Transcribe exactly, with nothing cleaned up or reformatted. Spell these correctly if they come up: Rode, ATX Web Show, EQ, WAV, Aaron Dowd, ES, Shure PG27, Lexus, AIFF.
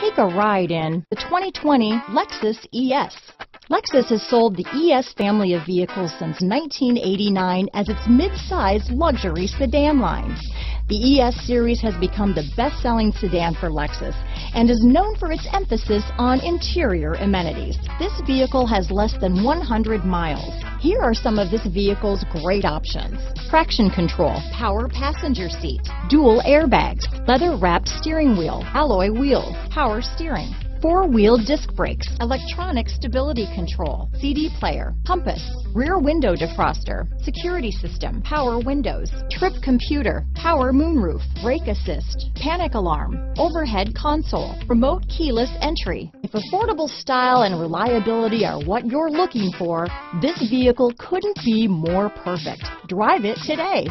Take a ride in the twenty twenty Lexus E S. Lexus has sold the E S family of vehicles since nineteen eighty-nine as its mid-size luxury sedan line. The E S series has become the best-selling sedan for Lexus and is known for its emphasis on interior amenities. This vehicle has less than one hundred miles. Here are some of this vehicle's great options: traction control, power passenger seat, dual airbags, leather-wrapped steering wheel, alloy wheels, power steering, four-wheel disc brakes, electronic stability control, C D player, compass, rear window defroster, security system, power windows, trip computer, power moonroof, brake assist, panic alarm, overhead console, remote keyless entry. If affordable style and reliability are what you're looking for, this vehicle couldn't be more perfect. Drive it today.